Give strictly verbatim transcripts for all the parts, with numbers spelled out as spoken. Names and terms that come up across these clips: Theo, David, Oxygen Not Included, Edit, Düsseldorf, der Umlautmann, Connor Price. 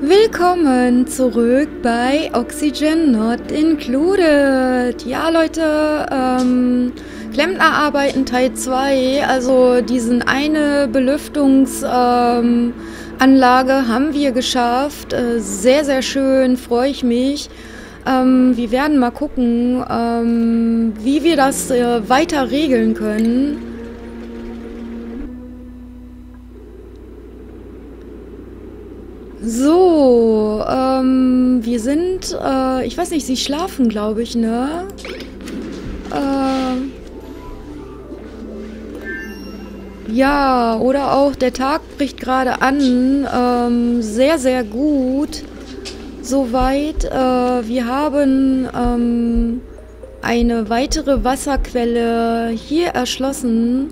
Willkommen zurück bei Oxygen Not Included. Ja Leute, ähm, Klempnerarbeiten Teil zwei, also diesen eine Belüftungsanlage ähm, haben wir geschafft. Äh, sehr, sehr schön, freue ich mich. Ähm, wir werden mal gucken, ähm, wie wir das äh, weiter regeln können. So, ähm, wir sind, äh, ich weiß nicht, sie schlafen, glaube ich, ne? Äh, ja, oder auch der Tag bricht gerade an, ähm, sehr, sehr gut, soweit. Äh, wir haben ähm, eine weitere Wasserquelle hier erschlossen,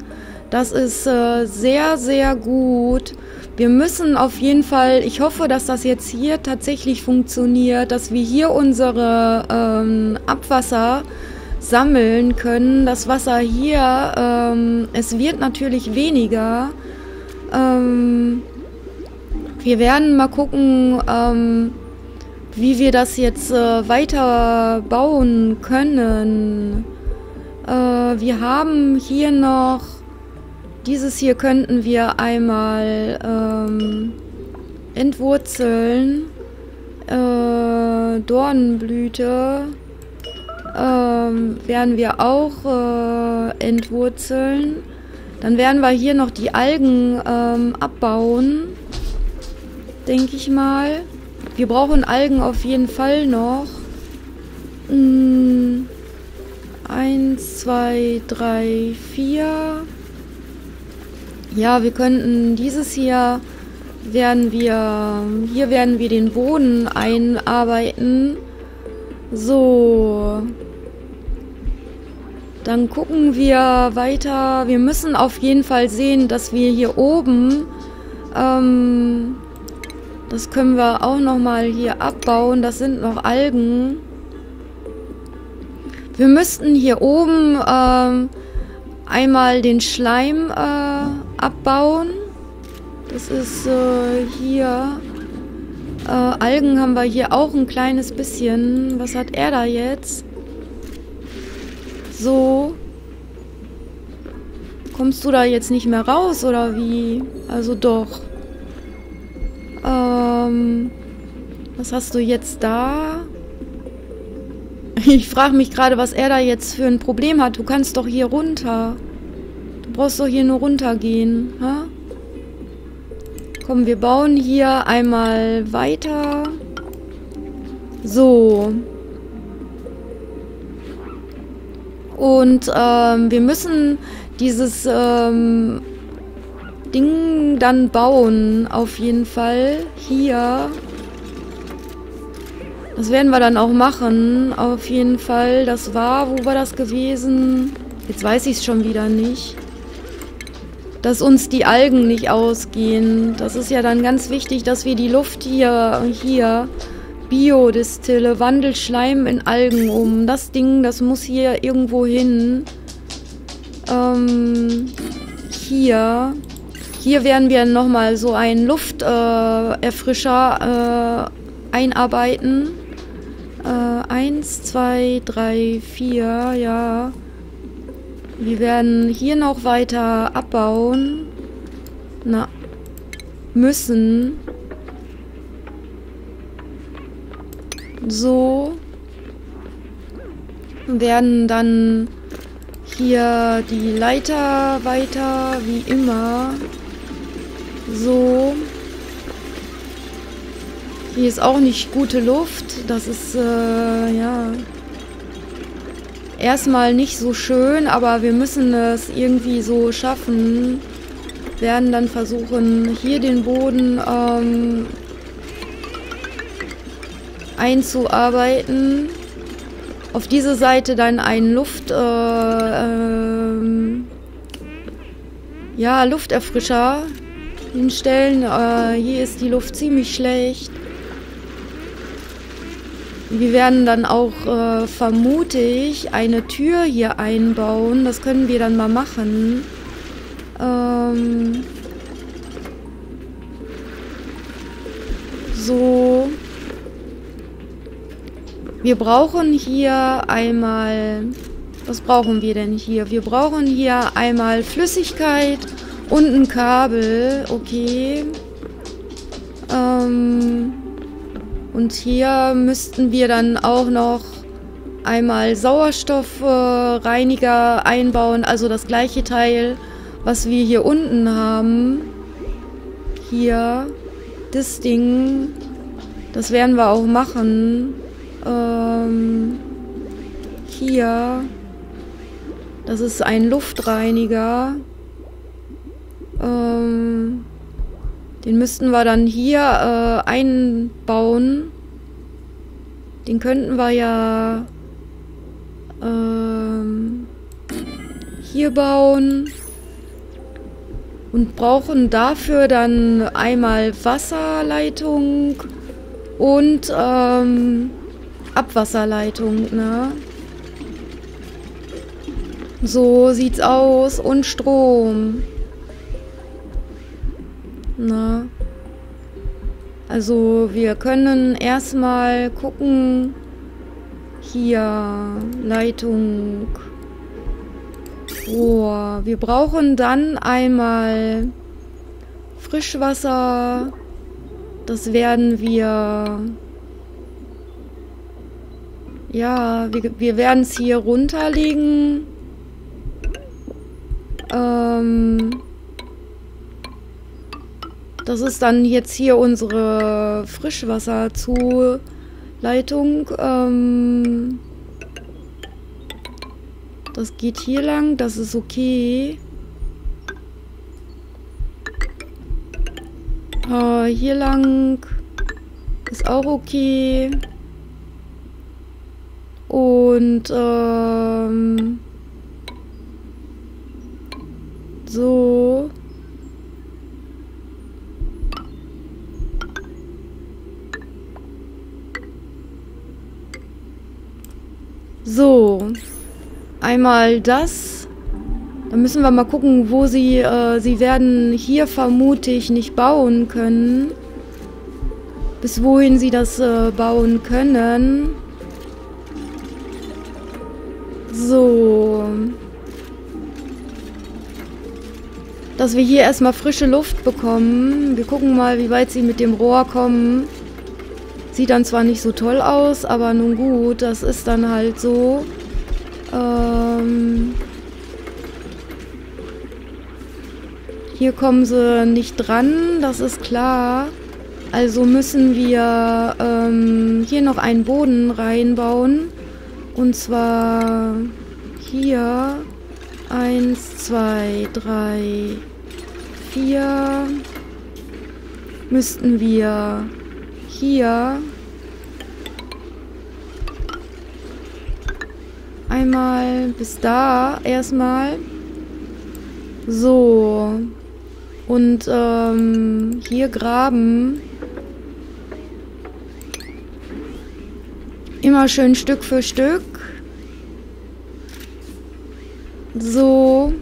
das ist äh, sehr, sehr gut. Wir müssen auf jeden Fall, ich hoffe, dass das jetzt hier tatsächlich funktioniert, dass wir hier unsere ähm, Abwasser sammeln können. Das Wasser hier, ähm, es wird natürlich weniger. Ähm, wir werden mal gucken, ähm, wie wir das jetzt äh, weiter bauen können. Äh, wir haben hier noch... Dieses hier könnten wir einmal ähm, entwurzeln. Äh, Dornenblüte ähm, werden wir auch äh, entwurzeln. Dann werden wir hier noch die Algen ähm, abbauen, denke ich mal. Wir brauchen Algen auf jeden Fall noch. Hm, eins, zwei, drei, vier... Ja, wir könnten dieses hier, werden wir, hier werden wir den Boden einarbeiten. So. Dann gucken wir weiter. Wir müssen auf jeden Fall sehen, dass wir hier oben, ähm, das können wir auch nochmal hier abbauen. Das sind noch Algen. Wir müssten hier oben ähm, einmal den Schleim äh, abbauen. Das ist äh, hier. Äh, Algen haben wir hier auch ein kleines bisschen. Was hat er da jetzt? So. Kommst du da jetzt nicht mehr raus oder wie? Also doch. Ähm, was hast du jetzt da? Ich frage mich gerade, was er da jetzt für ein Problem hat. Du kannst doch hier runter. Du brauchst doch hier nur runtergehen. Ha? Komm, wir bauen hier einmal weiter. So. Und ähm, wir müssen dieses ähm, Ding dann bauen, auf jeden Fall. Hier. Das werden wir dann auch machen, auf jeden Fall. Das war, wo war das gewesen? Jetzt weiß ich es schon wieder nicht. Dass uns die Algen nicht ausgehen. Das ist ja dann ganz wichtig, dass wir die Luft hier, hier, Biodistille, wandelt Schleim in Algen um. Das Ding, das muss hier irgendwo hin. Ähm, hier. Hier werden wir nochmal so einen Lufterfrischer äh, äh, einarbeiten. Äh, eins, zwei, drei, vier, ja. Wir werden hier noch weiter abbauen. Na, müssen. So. Werden dann hier die Leiter weiter, wie immer. So. Hier ist auch nicht gute Luft. Das ist, äh, ja... Erstmal nicht so schön, aber wir müssen es irgendwie so schaffen. Werden dann versuchen, hier den Boden ähm, einzuarbeiten. Auf diese Seite dann einen Luft, äh, ähm, ja, Lufterfrischer hinstellen. Äh, hier ist die Luft ziemlich schlecht. Wir werden dann auch äh, vermutlich eine Tür hier einbauen. Das können wir dann mal machen. Ähm Also, wir brauchen hier einmal, was brauchen wir denn hier? Wir brauchen hier einmal Flüssigkeit und ein Kabel, okay. Ähm, und hier müssten wir dann auch noch einmal Sauerstoffreiniger äh, einbauen, also das gleiche Teil, was wir hier unten haben. Hier, das Ding, das werden wir auch machen. Ähm, hier, das ist ein Luftreiniger. Ähm, den müssten wir dann hier äh, einbauen. Den könnten wir ja ähm, hier bauen. Und brauchen dafür dann einmal Wasserleitung und ähm, Abwasserleitung, ne? So sieht's aus. Und Strom. Na. Also wir können erstmal gucken. Hier, Leitung. Oh, wir brauchen dann einmal Frischwasser. Das werden wir... Ja, wir, wir werden es hier runterlegen. Ähm, das ist dann jetzt hier unsere Frischwasserzuleitung. Ähm... Das geht hier lang, das ist okay. Uh, hier lang ist auch okay. Und ähm, so. So. Einmal das. Dann müssen wir mal gucken, wo sie... Äh, sie werden hier vermutlich nicht bauen können. Bis wohin sie das äh, bauen können. So. Dass wir hier erstmal frische Luft bekommen. Wir gucken mal, wie weit sie mit dem Rohr kommen. Sieht dann zwar nicht so toll aus, aber nun gut, das ist dann halt so. Hier kommen sie nicht dran, das ist klar. Also müssen wir ähm, hier noch einen Boden reinbauen. Und zwar hier eins, zwei, drei, vier müssten wir hier einmal bis da erstmal. So. Und ähm, hier graben. Immer schön Stück für Stück. So.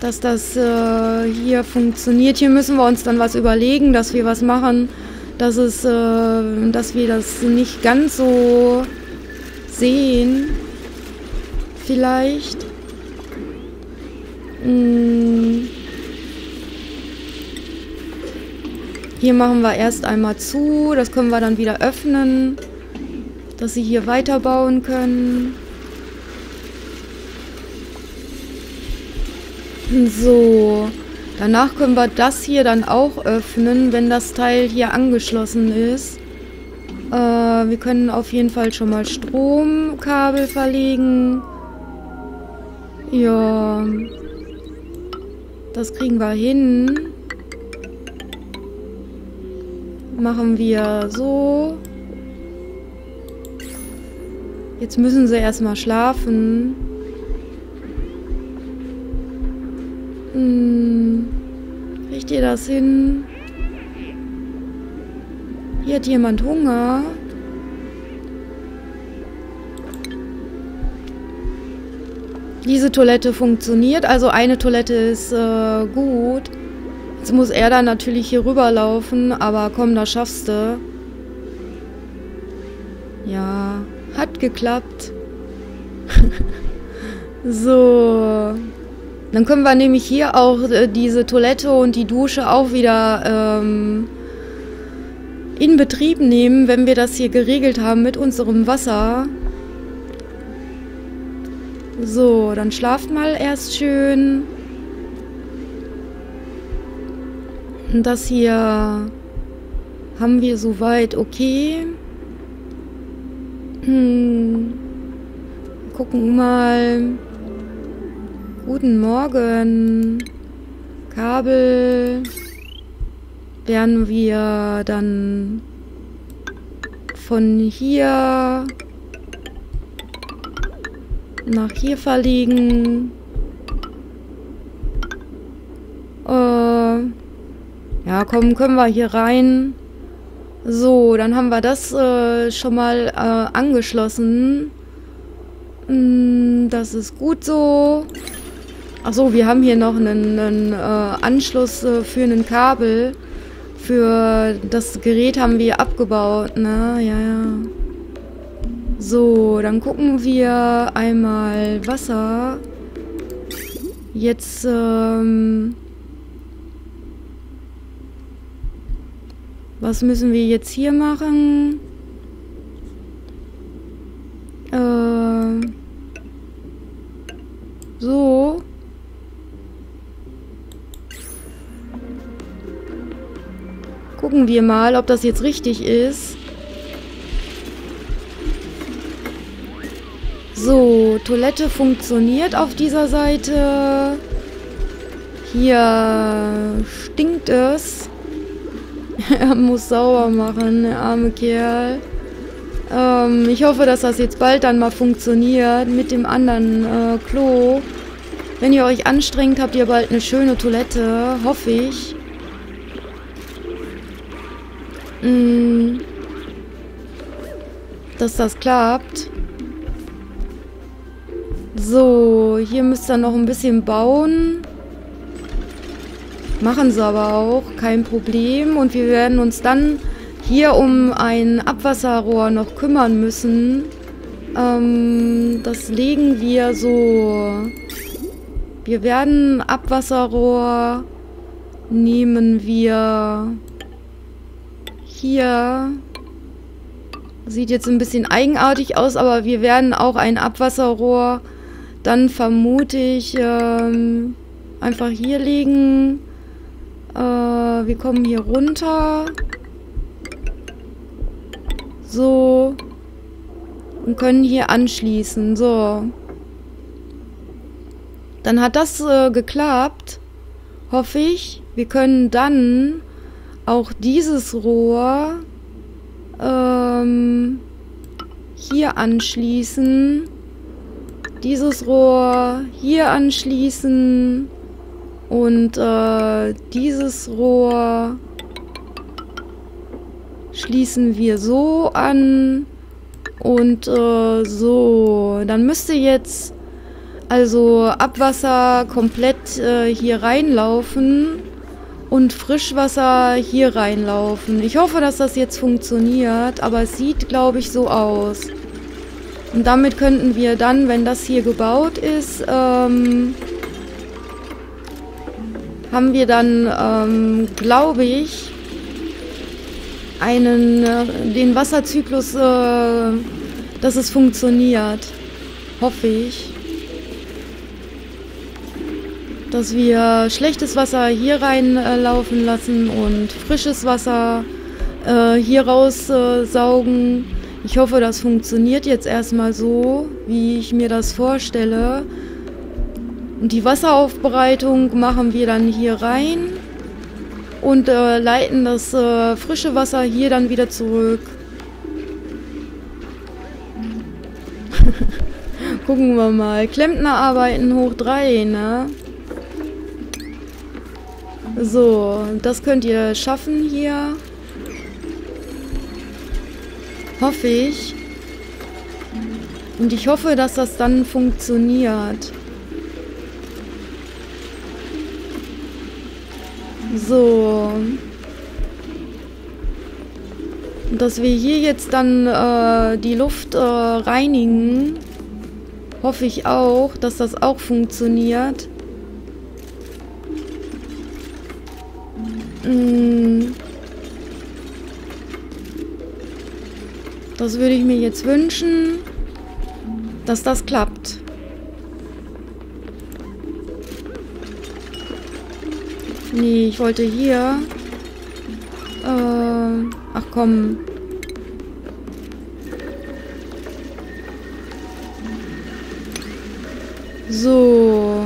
Dass das äh, hier funktioniert. Hier müssen wir uns dann was überlegen, dass wir was machen. Dass es, äh, dass wir das nicht ganz so sehen, vielleicht. Hm. Hier machen wir erst einmal zu, das können wir dann wieder öffnen, dass sie hier weiterbauen können. So. Danach können wir das hier dann auch öffnen, wenn das Teil hier angeschlossen ist. Äh, wir können auf jeden Fall schon mal Stromkabel verlegen. Ja. Das kriegen wir hin. Machen wir so. Jetzt müssen sie erstmal schlafen. Hm, kriegt ihr das hin? Hier hat jemand Hunger. Diese Toilette funktioniert, also eine Toilette ist äh, gut. Jetzt muss er dann natürlich hier rüberlaufen, aber komm, das schaffst du. Ja, hat geklappt. So. Dann können wir nämlich hier auch äh, diese Toilette und die Dusche auch wieder ähm, in Betrieb nehmen, wenn wir das hier geregelt haben mit unserem Wasser. So, dann schlaft mal erst schön. Und das hier haben wir soweit okay. Hm. Gucken mal. Guten Morgen. Kabel werden wir dann von hier nach hier verlegen. Äh, ja, komm, können wir hier rein. So, dann haben wir das äh, schon mal äh, angeschlossen. Mm, das ist gut so. Achso, wir haben hier noch einen, einen äh, Anschluss äh, für ein Kabel. Für das Gerät haben wir abgebaut, ne? Ja, ja. So, dann gucken wir einmal Wasser. Jetzt, ähm... was müssen wir jetzt hier machen? Äh... So... Gucken wir mal, ob das jetzt richtig ist. So, Toilette funktioniert auf dieser Seite. Hier stinkt es. Er muss sauber machen, der arme Kerl. Ähm, ich hoffe, dass das jetzt bald dann mal funktioniert mit dem anderen äh, Klo. Wenn ihr euch anstrengt, habt ihr bald eine schöne Toilette, hoffe ich. Dass das klappt. So, hier müsst ihr noch ein bisschen bauen. Machen sie aber auch, kein Problem. Und wir werden uns dann hier um ein Abwasserrohr noch kümmern müssen. Ähm, das legen wir so. Wir werden Abwasserrohr nehmen wir... Hier sieht jetzt ein bisschen eigenartig aus, aber wir werden auch ein Abwasserrohr dann vermute ich ähm, einfach hier legen. Äh, wir kommen hier runter. So. Und können hier anschließen. So. Dann hat das äh, geklappt. Hoffe ich. Wir können dann... auch dieses Rohr ähm, hier anschließen, dieses Rohr hier anschließen und äh, dieses Rohr schließen wir so an und äh, so. Dann müsste jetzt also Abwasser komplett äh, hier reinlaufen. Und Frischwasser hier reinlaufen. Ich hoffe, dass das jetzt funktioniert, aber es sieht, glaube ich, so aus. Und damit könnten wir dann, wenn das hier gebaut ist, ähm, haben wir dann, ähm, glaube ich, einen, äh, den Wasserzyklus, äh, dass es funktioniert. Hoffe ich. Dass wir schlechtes Wasser hier reinlaufen äh, lassen und frisches Wasser äh, hier raus äh, saugen. Ich hoffe, das funktioniert jetzt erstmal so, wie ich mir das vorstelle. Und die Wasseraufbereitung machen wir dann hier rein und äh, leiten das äh, frische Wasser hier dann wieder zurück. Gucken wir mal. Klempnerarbeiten hoch drei, ne? So, das könnt ihr schaffen hier. Hoffe ich. Und ich hoffe, dass das dann funktioniert. So. Dass wir hier jetzt dann äh, die Luft äh, reinigen, hoffe ich auch, dass das auch funktioniert. Mm. Das würde ich mir jetzt wünschen, dass das klappt. Nee, ich wollte hier... Äh, ach komm. So.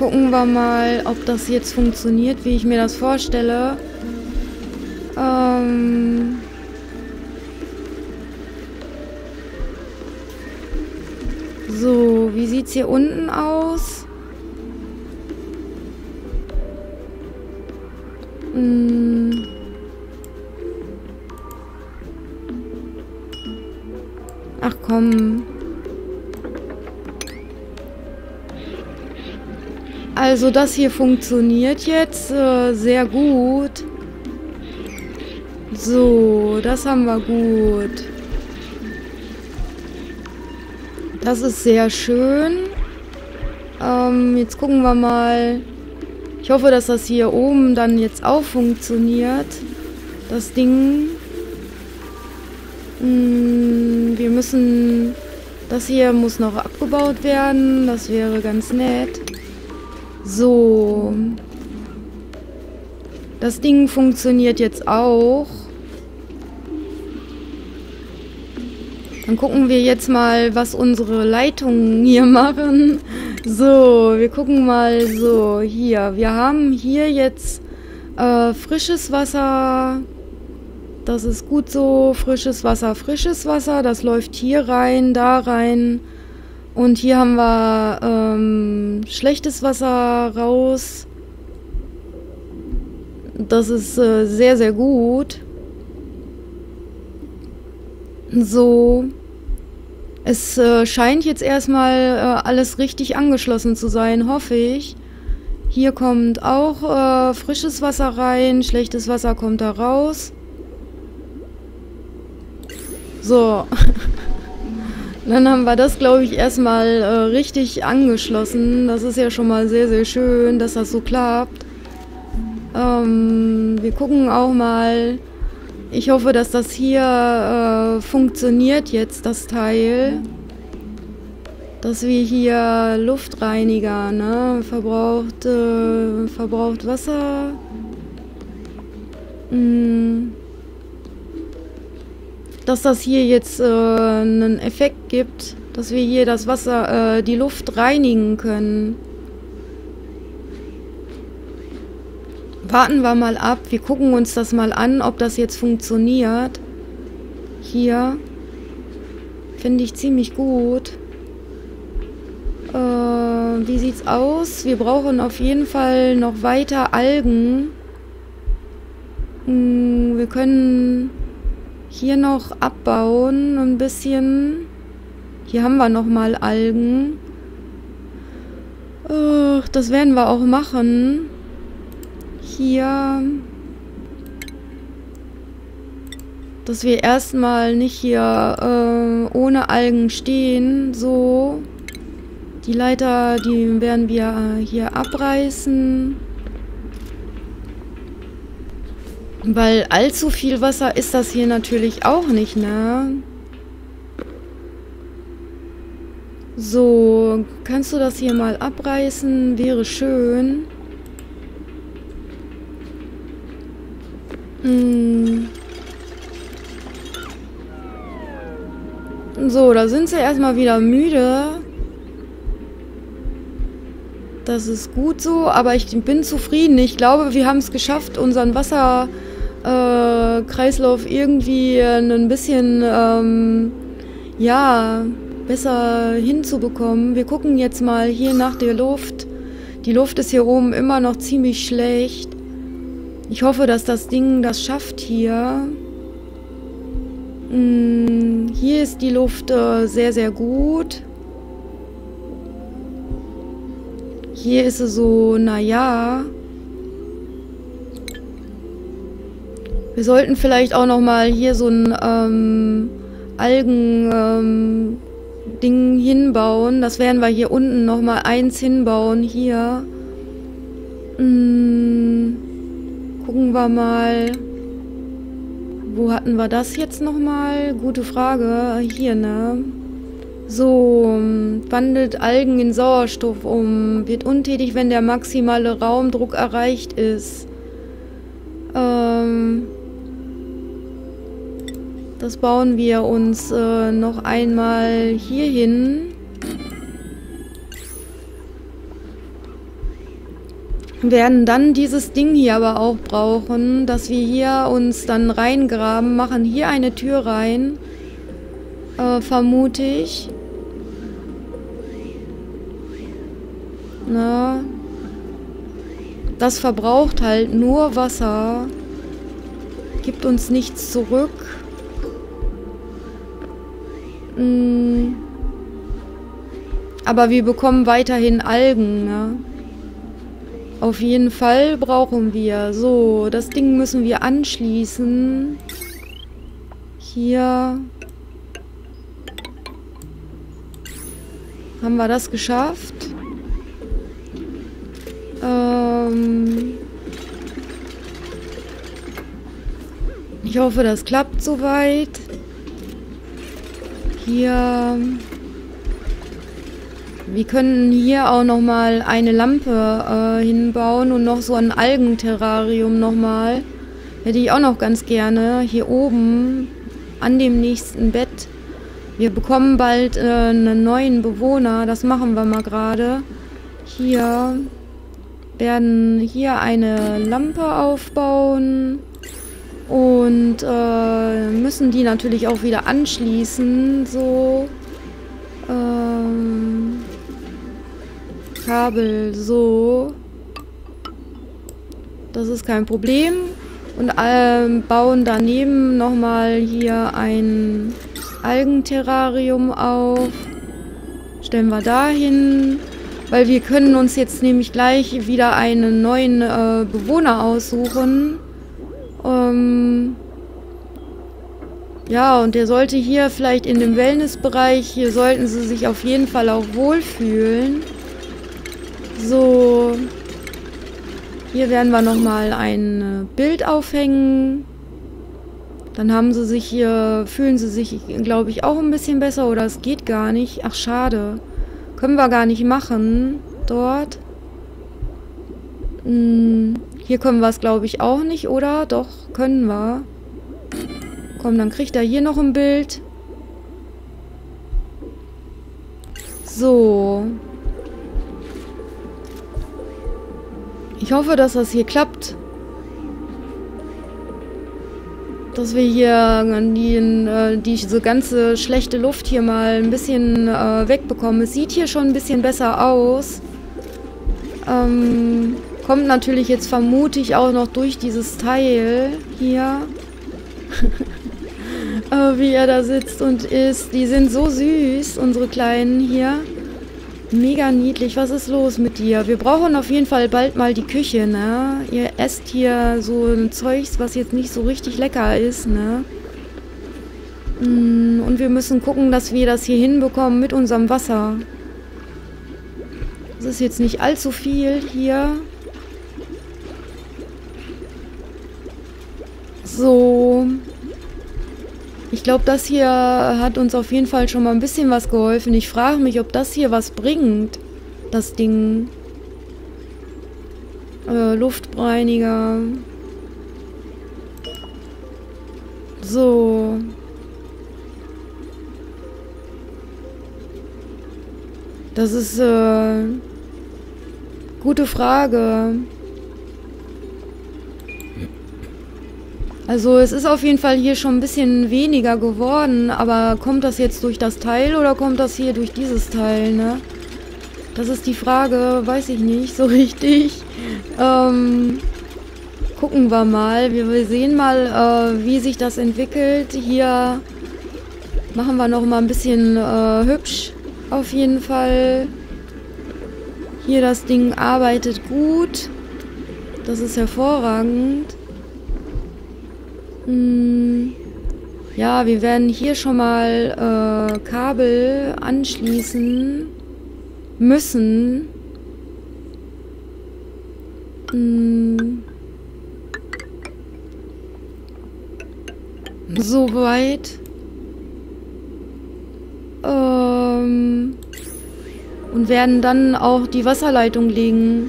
Gucken wir mal, ob das jetzt funktioniert, wie ich mir das vorstelle. Ähm... So, wie sieht es hier unten aus? Hm. Ach komm. Also das hier funktioniert jetzt äh, sehr gut. So, das haben wir gut. Das ist sehr schön. Ähm, jetzt gucken wir mal. Ich hoffe, dass das hier oben dann jetzt auch funktioniert. Das Ding. Hm, wir müssen... Das hier muss noch abgebaut werden. Das wäre ganz nett. So. Das Ding funktioniert jetzt auch. Dann gucken wir jetzt mal, was unsere Leitungen hier machen. So, wir gucken mal so hier. Wir haben hier jetzt äh, frisches Wasser. Das ist gut so. Frisches Wasser, frisches Wasser. Das läuft hier rein, da rein. Und hier haben wir ähm, schlechtes Wasser raus. Das ist äh, sehr, sehr gut. So, es äh, scheint jetzt erstmal äh, alles richtig angeschlossen zu sein, hoffe ich. Hier kommt auch äh, frisches Wasser rein, schlechtes Wasser kommt da raus. So, dann haben wir das, glaube ich, erstmal äh, richtig angeschlossen. Das ist ja schon mal sehr, sehr schön, dass das so klappt. Ähm, wir gucken auch mal... Ich hoffe, dass das hier äh, funktioniert jetzt, das Teil. Dass wir hier Luftreiniger, ne? Verbraucht, äh, verbraucht Wasser. Hm. Dass das hier jetzt äh, einen Effekt gibt, dass wir hier das Wasser, äh, die Luft reinigen können. Warten wir mal ab. Wir gucken uns das mal an, ob das jetzt funktioniert. Hier. Finde ich ziemlich gut. Äh, wie sieht's aus? Wir brauchen auf jeden Fall noch weiter Algen. Hm, wir können hier noch abbauen ein bisschen. Hier haben wir nochmal Algen. Äh, das werden wir auch machen. Hier, dass wir erstmal nicht hier äh, ohne Algen stehen, so. Die Leiter, die werden wir hier abreißen. Weil allzu viel Wasser ist das hier natürlich auch nicht, ne? So, kannst du das hier mal abreißen? Wäre schön. So, da sind sie erstmal wieder müde. Das ist gut so, aber ich bin zufrieden. Ich glaube, wir haben es geschafft, unseren Wasserkreislauf äh, irgendwie ein bisschen ähm, ja, besser hinzubekommen. Wir gucken jetzt mal hier nach der Luft. Die Luft ist hier oben immer noch ziemlich schlecht. Ich hoffe, dass das Ding das schafft hier. Hm, hier ist die Luft äh, sehr, sehr gut. Hier ist es so, naja. Wir sollten vielleicht auch nochmal hier so ein ähm, Algen-Ding ähm, hinbauen. Das werden wir hier unten nochmal eins hinbauen. Hier. Hm, gucken wir mal. Wo hatten wir das jetzt nochmal? Gute Frage. Hier, ne? So, wandelt Algen in Sauerstoff um. Wird untätig, wenn der maximale Raumdruck erreicht ist. Ähm... Das bauen wir uns äh, noch einmal hier hin. Wir werden dann dieses Ding hier aber auch brauchen, dass wir hier uns dann reingraben, machen hier eine Tür rein, äh, vermute ich. Na, das verbraucht halt nur Wasser, gibt uns nichts zurück. Aber wir bekommen weiterhin Algen, ne? Auf jeden Fall brauchen wir. So, das Ding müssen wir anschließen. Hier. Haben wir das geschafft? Ähm ich hoffe, das klappt soweit. Hier, wir können hier auch nochmal eine Lampe äh, hinbauen und noch so ein Algenterrarium nochmal. Hätte ich auch noch ganz gerne. Hier oben an dem nächsten Bett. Wir bekommen bald äh, einen neuen Bewohner. Das machen wir mal gerade. Hier werden hier eine Lampe aufbauen. Und äh, müssen die natürlich auch wieder anschließen, so ähm, Kabel, so. Das ist kein Problem. Und ähm, bauen daneben nochmal hier ein Algenterrarium auf. Stellen wir da hin, weil wir können uns jetzt nämlich gleich wieder einen neuen äh, Bewohner aussuchen. Ähm, ja, und der sollte hier vielleicht in dem Wellnessbereich, hier sollten sie sich auf jeden Fall auch wohlfühlen. So, hier werden wir nochmal ein Bild aufhängen. Dann haben sie sich hier, fühlen sie sich, glaube ich, auch ein bisschen besser, oder es geht gar nicht. Ach, schade. Können wir gar nicht machen dort. Hm. Hier können wir es, glaube ich, auch nicht, oder? Doch, können wir. Komm, dann kriegt er hier noch ein Bild. So. Ich hoffe, dass das hier klappt. Dass wir hier die, diese ganze schlechte Luft hier mal ein bisschen wegbekommen. Es sieht hier schon ein bisschen besser aus. Ähm... Kommt natürlich jetzt vermutlich auch noch durch dieses Teil hier, äh, wie er da sitzt und isst. Die sind so süß, unsere Kleinen hier. Mega niedlich. Was ist los mit dir? Wir brauchen auf jeden Fall bald mal die Küche, ne? Ihr esst hier so ein Zeugs, was jetzt nicht so richtig lecker ist, ne? Und wir müssen gucken, dass wir das hier hinbekommen mit unserem Wasser. Das ist jetzt nicht allzu viel hier. So, ich glaube, das hier hat uns auf jeden Fall schon mal ein bisschen was geholfen. Ich frage mich, ob das hier was bringt, das Ding. Äh, Luftreiniger. So. Das ist äh, gute Frage. Also es ist auf jeden Fall hier schon ein bisschen weniger geworden, aber kommt das jetzt durch das Teil oder kommt das hier durch dieses Teil, ne? Das ist die Frage, weiß ich nicht so richtig. Ähm, gucken wir mal, wir, wir sehen mal, äh, wie sich das entwickelt. Hier machen wir noch mal ein bisschen äh, hübsch auf jeden Fall. Hier, das Ding arbeitet gut. Das ist hervorragend. Hm. Ja, wir werden hier schon mal äh, Kabel anschließen müssen. Hm. Soweit. Ähm. Und werden dann auch die Wasserleitung legen.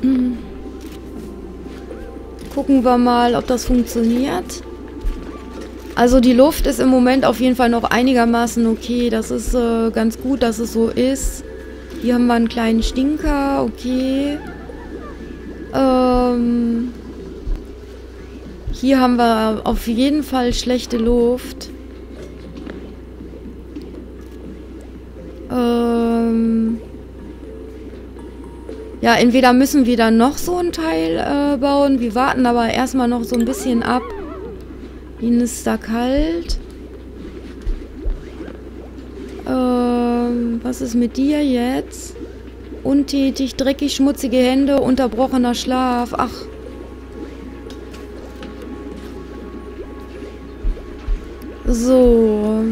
Hm. Gucken wir mal, ob das funktioniert. Also die Luft ist im Moment auf jeden Fall noch einigermaßen okay. Das ist äh, ganz gut, dass es so ist. Hier haben wir einen kleinen Stinker. Okay. Ähm, hier haben wir auf jeden Fall schlechte Luft. Ähm, ja, entweder müssen wir dann noch so ein Teil äh, bauen. Wir warten aber erstmal noch so ein bisschen ab. Ihnen ist da kalt. Ähm, was ist mit dir jetzt? Untätig, dreckig, schmutzige Hände, unterbrochener Schlaf. Ach. So.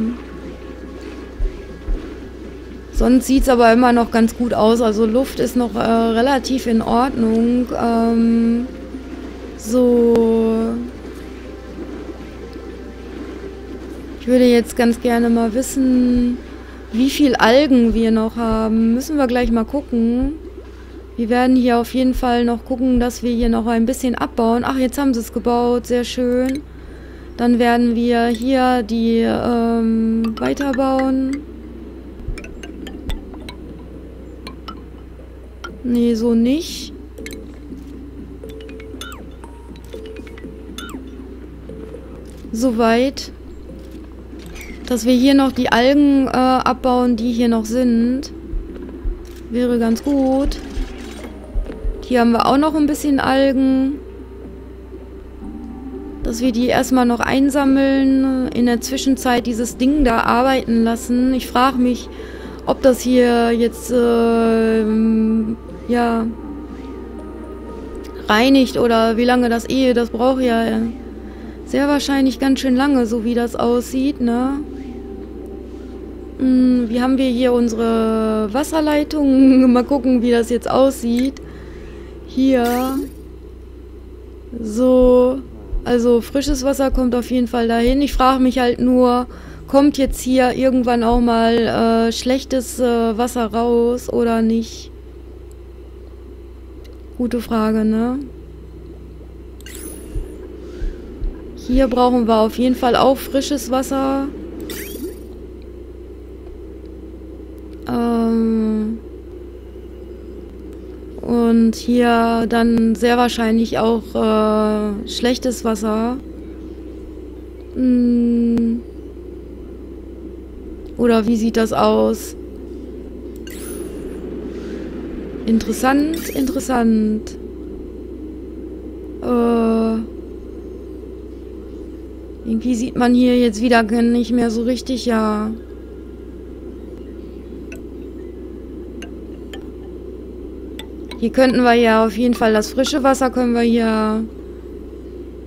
Sonst sieht es aber immer noch ganz gut aus. Also Luft ist noch äh, relativ in Ordnung. Ähm, so. Ich würde jetzt ganz gerne mal wissen, wie viel Algen wir noch haben. Müssen wir gleich mal gucken. Wir werden hier auf jeden Fall noch gucken, dass wir hier noch ein bisschen abbauen. Ach, jetzt haben sie es gebaut. Sehr schön. Dann werden wir hier die ähm, weiterbauen. Nee, so nicht. Soweit. Dass wir hier noch die Algen äh, abbauen, die hier noch sind. Wäre ganz gut. Hier haben wir auch noch ein bisschen Algen. Dass wir die erstmal noch einsammeln. In der Zwischenzeit dieses Ding da arbeiten lassen. Ich frage mich, ob das hier jetzt äh, ja, reinigt oder wie lange das eh, das braucht ja sehr wahrscheinlich ganz schön lange, so wie das aussieht, ne? Wie haben wir hier unsere Wasserleitung? Mal gucken, wie das jetzt aussieht. Hier. So. Also frisches Wasser kommt auf jeden Fall dahin. Ich frage mich halt nur, kommt jetzt hier irgendwann auch mal äh, schlechtes äh, Wasser raus oder nicht? Gute Frage, ne? Hier brauchen wir auf jeden Fall auch frisches Wasser. Ähm Und hier dann sehr wahrscheinlich auch äh, schlechtes Wasser. Hm. Oder wie sieht das aus? Interessant, interessant. Äh... Irgendwie sieht man hier jetzt wieder nicht mehr so richtig, ja. Hier könnten wir ja auf jeden Fall das frische Wasser können wir hier,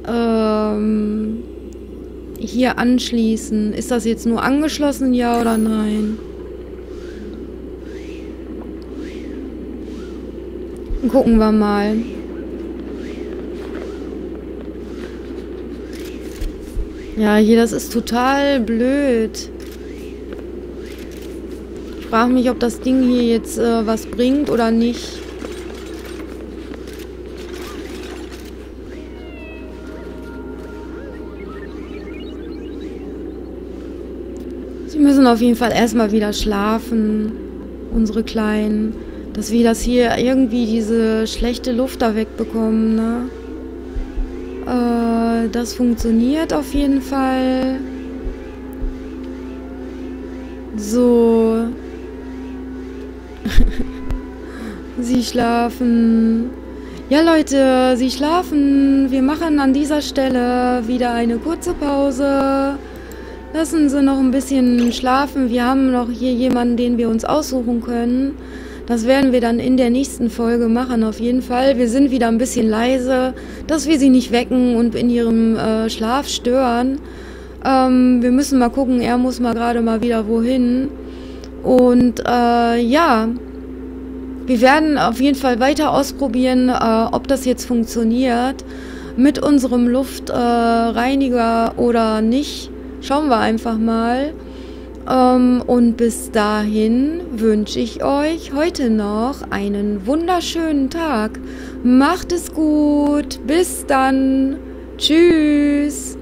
ähm, hier anschließen. Ist das jetzt nur angeschlossen, ja oder nein? Gucken wir mal. Ja, hier, das ist total blöd. Ich frage mich, ob das Ding hier jetzt äh, was bringt oder nicht. Sie müssen auf jeden Fall erstmal wieder schlafen, unsere Kleinen. Dass wir das hier irgendwie diese schlechte Luft da wegbekommen, ne? Das funktioniert auf jeden Fall. So. Sie schlafen. Ja, Leute, sie schlafen. Wir machen an dieser Stelle wieder eine kurze Pause. Lassen Sie noch ein bisschen schlafen. Wir haben noch hier jemanden, den wir uns aussuchen können. Das werden wir dann in der nächsten Folge machen, auf jeden Fall. Wir sind wieder ein bisschen leise, dass wir sie nicht wecken und in ihrem äh, Schlaf stören. Ähm, wir müssen mal gucken, er muss mal gerade mal wieder wohin. Und äh, ja, wir werden auf jeden Fall weiter ausprobieren, äh, ob das jetzt funktioniert mit unserem Luftreiniger äh, oder nicht. Schauen wir einfach mal. Um, und bis dahin wünsche ich euch heute noch einen wunderschönen Tag. Macht es gut. Bis dann. Tschüss.